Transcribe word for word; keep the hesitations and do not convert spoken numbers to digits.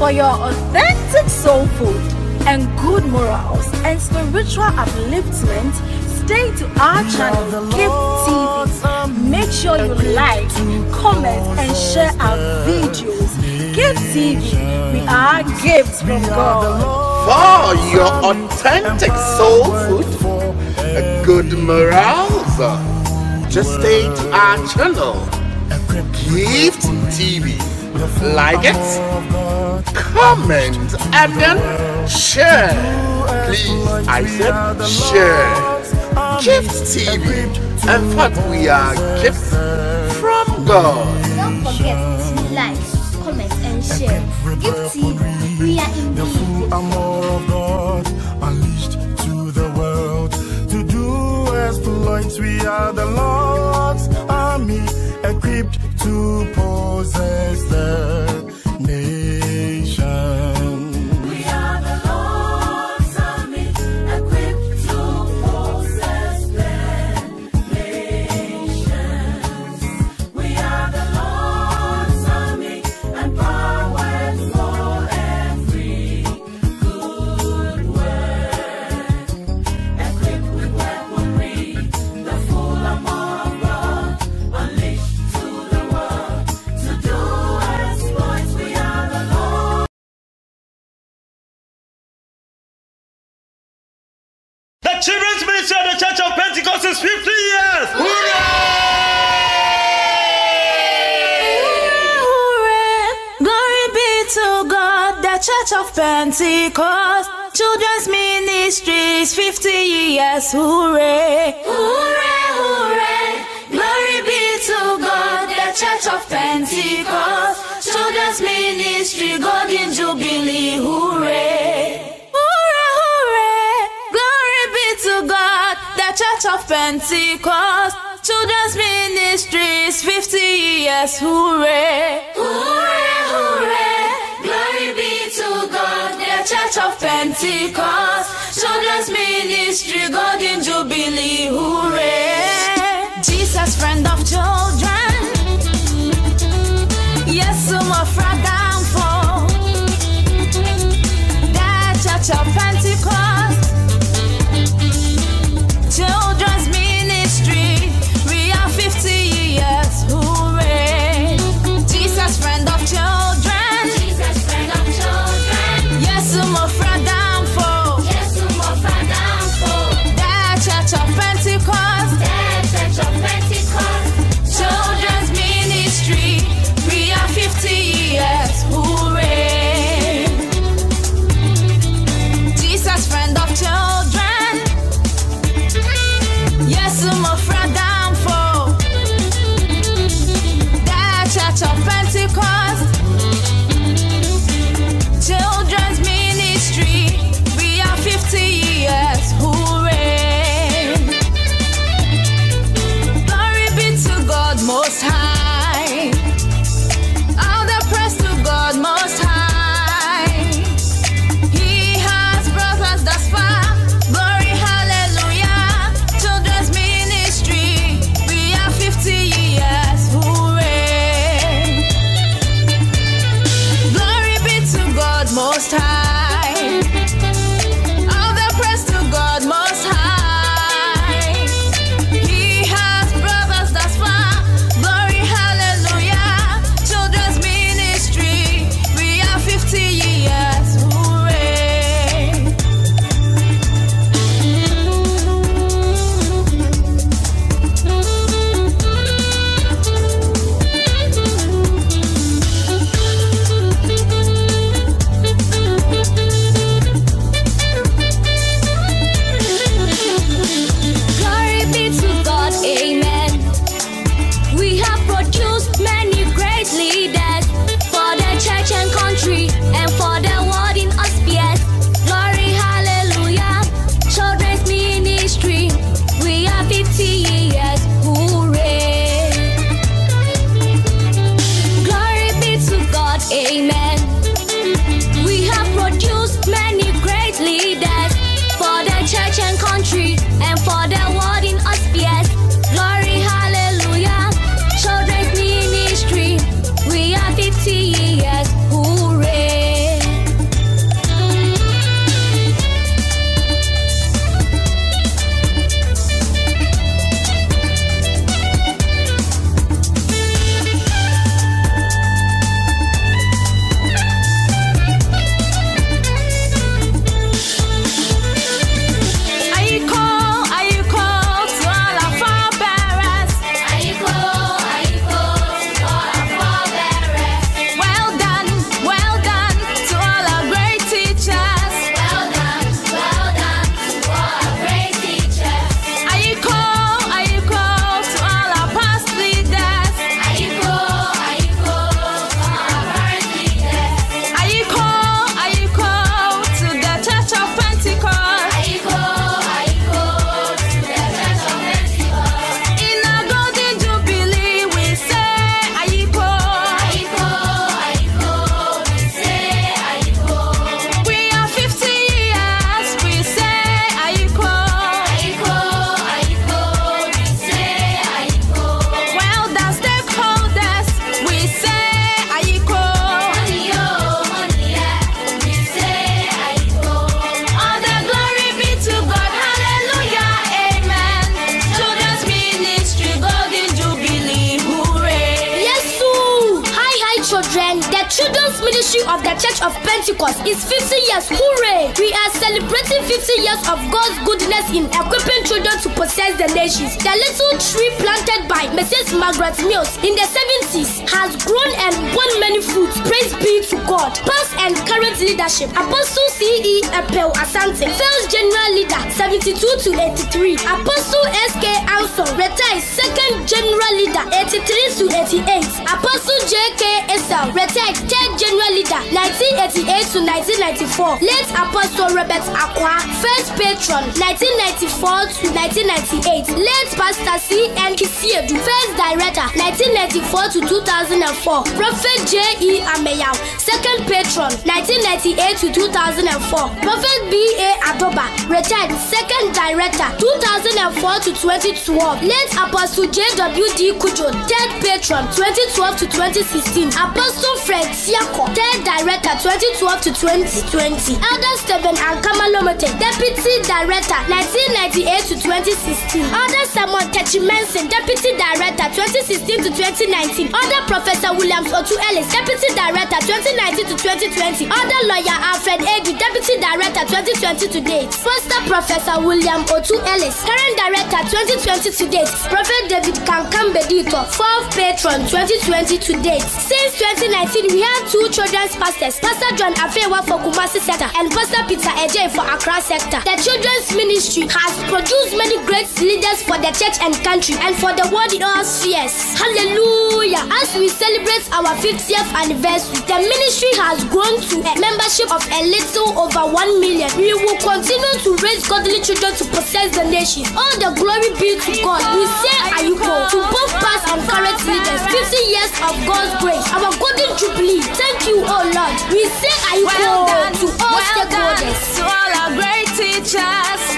for your authentic soul food and good morals and spiritual upliftment, stay to our channel, GIFT T V. Make sure you like, comment and share our videos. GIFT T V, we are gifts from God. For your authentic soul food, good morals, just stay to our channel, GIFT T V. Like it, comment, and then share. Please, I said share. GIFT T V. In fact, we are gifts from God. Don't forget to like, comment, and share. GIFT T V. We are in the of God unleashed to the world to do exploits. We are the Lord's army, equipped to possess the nation. We are the Lord's army, equipped to possess the nation. We are the Lord's army, and powered for every good work. Equipped with weaponry, the full armor of God, unleashed to do exploits. We are the Lord. The children's ministry of the Church of Pentecost is fifty years. Hooray! Hooray! Glory be to God, the Church of Pentecost. Children's ministry is fifty years. Hooray! Hooray! Hooray! Glory be to God, the Church of Pentecost. Children's ministry, golden jubilee, hooray! Hooray, hooray! Glory be to God, the Church of Pentecost. Children's ministry is fifty years, hooray! Hooray, hooray! Glory be to God, the Church of Pentecost. Children's ministry, golden jubilee, hooray! Jesus, friend of children. Yes, I'm a friend down for the Church of Pentecost. Children's ministry, we are fifty years, hooray. Jesus, friend of children. Jesus, friend of children. Yes, I'm a friend down for Yes, I'm a friend down for the Church of Pentecost. The Church of Pentecost. Children's ministry, we are fifty years. of the Church of Pentecost is fifty years. Hooray! We are celebrating fifty years of God's goodness in equipping children to possess the nations. The little tree planted by Missus Margaret Mills in the seventies has grown and borne many fruits. Praise be to God. Past and current leadership: Apostle C E Appel Asante, first general leader, seventy-two to eighty-three. Apostle S K Anson, retired second general leader, eighty-three to eighty-eight. Apostle J K retired third general leader, nineteen eighty-eight to nineteen ninety-four. Late Apostle Robert Aqua, first patron, nineteen ninety-four to nineteen ninety-eight. Late Pastor C N Kissier, first director, nineteen ninety-four to two thousand four. Prophet J E Ameyaw, second patron, nineteen ninety-eight to two thousand four. Prophet B. A. Adoba, retired second director, two thousand four to twenty twelve. Late Apostle J. W. D. Kujo, third patron, twenty twelve to twenty sixteen. Apostle Fred Siako, third director, twenty twelve to twenty twenty. Elder Stephen and Kamalomete, deputy director, nineteen ninety-eight to twenty sixteen. Elder Simon Kachimensen, deputy director, twenty sixteen to twenty nineteen. Elder Professor William Otoo Ellis, deputy director, twenty nineteen to twenty twenty. Elder lawyer Alfred A. D., deputy director, twenty twenty to date. Pastor Professor William Otoo Ellis, current director, twenty twenty to date. Prophet David Kankam Bedito, fourth patron, twenty twenty to date. Since twenty nineteen, we have two children's pastors, Pastor John Afewa for Kumasi Sector and Pastor Peter Ejei for Accra Sector. The children's ministry has produced many great leaders for the church and country and for the world in all spheres. Hallelujah! As we celebrate our fiftieth anniversary, the ministry has grown to a membership of a little over one million. We will continue to raise godly children to possess the nation. All the glory be to God. We say Ayuko to both past and current leaders. fifty years of God's grace. Our golden jubilee. Thank you, oh Lord. We say, I will well to all well stakeholders, to all our great teachers.